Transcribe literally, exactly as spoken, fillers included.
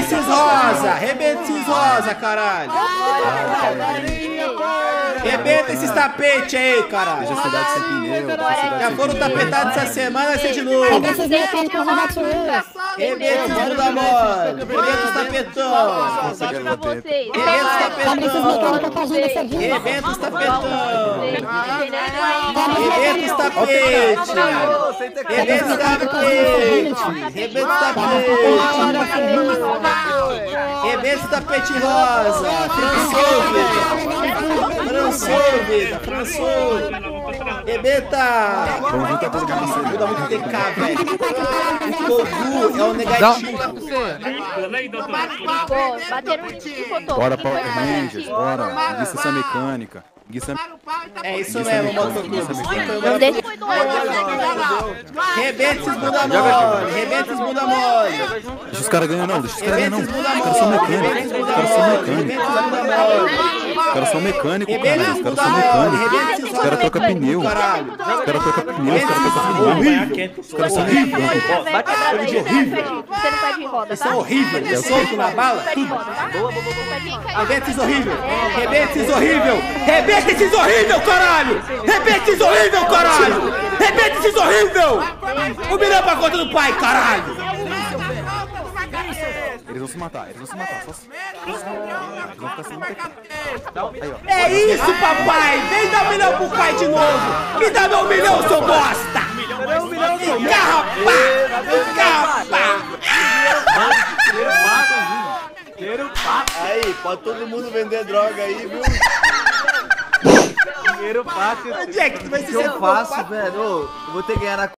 Vai, Cisrosa! Arrebenta, Cisrosa, caralho! Arrebenta esses tapetes aí, caralho! Já foram tapetados essa semana, vai ser de novo! Arrebenta os donos da moda! Arrebenta os tapetões! Arrebenta os tapetões! Arrebenta os tapetões! Arrebenta os tapetes! Arrebenta os tapetes! Rebenta o tapete rosa! Transou, vida! Transou, vida! Rebenta! Muda muito de cá, velho! Togu é o negativo! Bora, Power Rangers! Bora! Licença mecânica! É isso mesmo, motoclube. Rebenta esses bunda mole. Rebenta esses bunda mole. Deixa os caras ganhar não, deixa os caras ganhar não. Os caras são mecânicos. Os caras são mecânicos. Os caras são mecânicos, cara. Os caras são mecânicos. Os caras trocam pneu. Os caras trocam pneu. Os caras trocam pneu. Os caras são horríveis. Eles são horríveis. Eu solto na bala. Rebenta esses horríveis. Rebenta esses horríveis. Rebenta Rebenta esses horrível, caralho! Rebenta esses horrível, caralho! Rebenta esses horrível! O milhão pra conta do pai, caralho! Eles vão se matar, eles vão se matar. Só se... Eles vão ficar sem matar. É isso, papai! Vem dar um milhão pro pai de novo! Me dá meu milhão, seu bosta! Engarrapá! Engarrapá! Aí, pode todo mundo vender droga aí, viu? Onde é que tu vai se sentar? Eu faço, velho. Eu vou ter que ganhar na